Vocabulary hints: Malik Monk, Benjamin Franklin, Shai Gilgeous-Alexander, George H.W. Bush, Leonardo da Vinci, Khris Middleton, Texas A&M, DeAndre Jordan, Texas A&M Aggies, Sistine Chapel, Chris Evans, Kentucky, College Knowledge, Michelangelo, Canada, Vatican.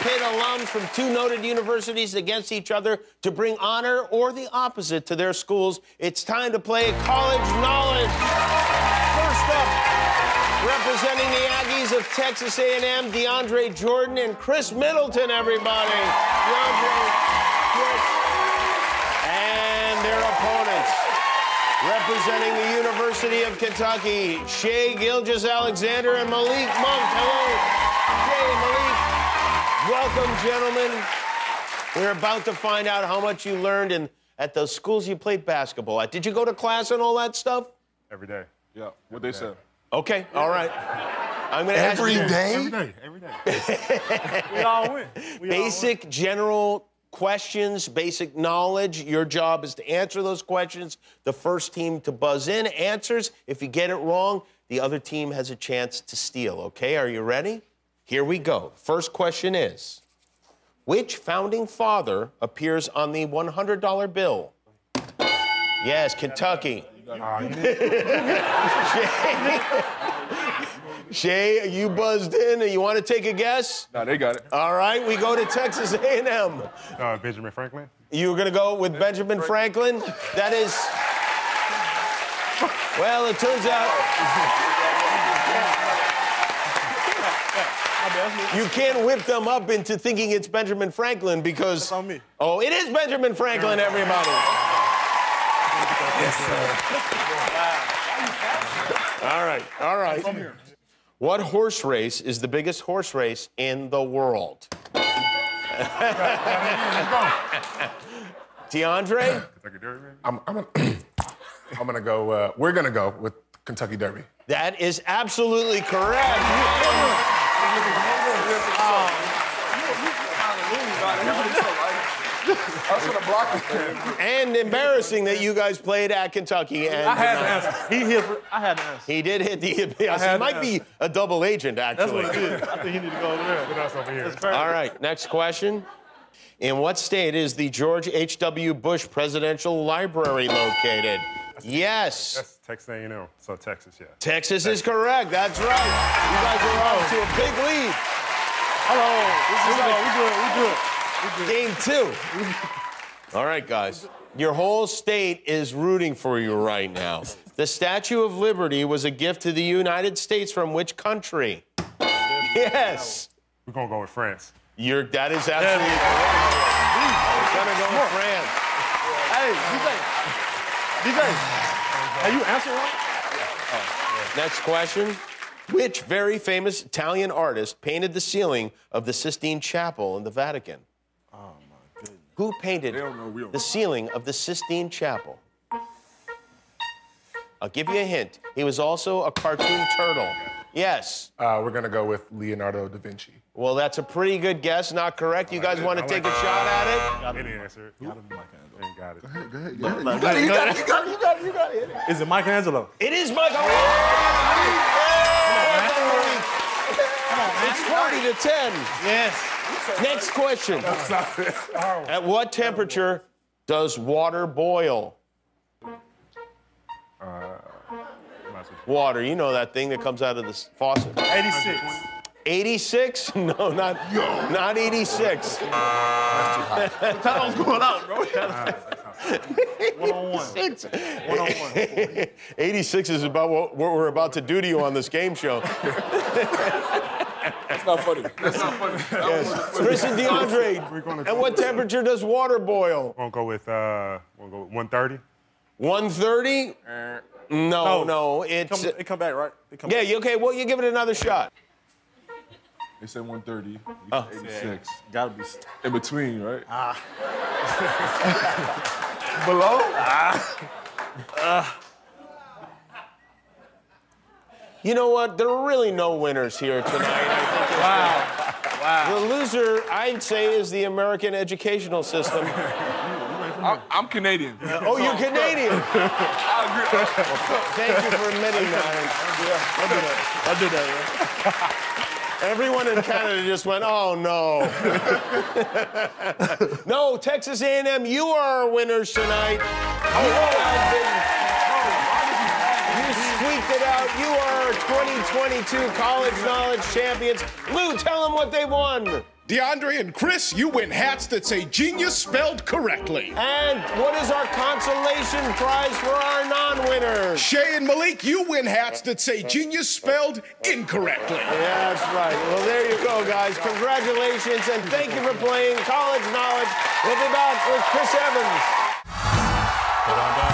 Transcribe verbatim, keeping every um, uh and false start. pit alums from two noted universities against each other to bring honor or the opposite to their schools. It's time to play College Knowledge. First up, representing the Aggies of Texas A and M, DeAndre Jordan and Khris Middleton, everybody. DeAndre, Chris, and their opponents. Representing the University of Kentucky, Shai Gilgeous-Alexander and Malik Monk. Hello. Welcome, gentlemen. We're about to find out how much you learned in, at those schools you played basketball at. Did you go to class and all that stuff? Every day. Yeah, what they said. Okay, all right. I'm gonna every ask you. Day? Every day, every day. We all win. We basic all win. General questions, basic knowledge. Your job is to answer those questions. The first team to buzz in answers. If you get it wrong, the other team has a chance to steal, okay? Are you ready? Here we go. First question is, which founding father appears on the one hundred dollar bill? Yes, Kentucky. Shai, you buzzed in. You want to take a guess? No, they got it. All right, we go to Texas A and M. Uh, Benjamin Franklin. You were going to go with Benjamin Franklin? That is... Well, it turns out... You can't whip them up into thinking it's Benjamin Franklin because... That's on me. Oh, it is Benjamin Franklin, everybody. Yes, sir. All right, all right. From here. What horse race is the biggest horse race in the world? DeAndre? Kentucky Derby? I'm, I'm gonna, I'm gonna go, uh, we're gonna go with Kentucky Derby. That is absolutely correct. And embarrassing that you guys played at Kentucky. And I had an answer. He hit. I had an answer. He did hit the. I he might be a double agent, actually. That's what it is. I think he need to go over there. But that's over here. All right. Next question. In what state is the George H W Bush Presidential Library located? Yes. That's Texas A and M, so Texas, yeah. Texas, Texas is correct, that's right. You guys are off to a big lead. Hello, we do it, we do it, we do it. Game two. All right, guys, your whole state is rooting for you right now. The Statue of Liberty was a gift to the United States from which country? Yes. We're gonna go with France. You're, that is absolutely correct. We're gonna go with France. Hey, you think? D J, are you answering right? Yeah. Oh, yeah. Next question. Which very famous Italian artist painted the ceiling of the Sistine Chapel in the Vatican? Oh, my goodness. Who painted the ceiling of the Sistine Chapel? I'll give you a hint. He was also a cartoon turtle. Yes. Uh, we're going to go with Leonardo da Vinci. Well, that's a pretty good guess. Not correct. You guys want to take a shot at it? Any answer. Got it. Got it. Go ahead, go ahead. You got it, you got it, you got it, you got it, you got it. Is it Michelangelo? It is Michelangelo. It's forty to ten. Yes. Next question. At what temperature does water boil? Uh... Water, you know that thing that comes out of the faucet. eighty-six. eighty-six? No, not, Yo. not eighty-six. Uh, the time's going out, bro. one on one. eighty-six. one on one. eighty-six is about what we're about to do to you on this game show. That's not funny. That's not funny. Yes. Chris and DeAndre, at what temperature does water boil? We'll go with, uh, we'll go with one thirty. one thirty? Uh, No, no, no, it's... It come, it come back, right? It come yeah, back. You okay? Well, you give it another shot. They said one thirty, oh. eighty-six. Yeah. Gotta be... In between, right? Ah. Below? Ah. Ah. You know what? There are really no winners here tonight. I think wow. Wow. The loser, I'd say, is the American educational system. I'm, I'm Canadian. Uh, oh, you're Canadian. I agree. Thank you for admitting that. I'll do that. I'll do that. Yeah. Everyone in Canada just went, oh no. No, Texas A and M, you are our winners tonight. Oh, you guys didn't. Oh, you squeaked it out. You are our twenty twenty-two College Knowledge champions. Lou, tell them what they won. DeAndre and Khris, you win hats that say genius spelled correctly. And what is our consolation prize for our non-winners? Shai and Malik, you win hats that say genius spelled incorrectly. Yeah, that's right. Well, there you go, guys. Congratulations, and thank you for playing College Knowledge. We'll be back with Chris Evans.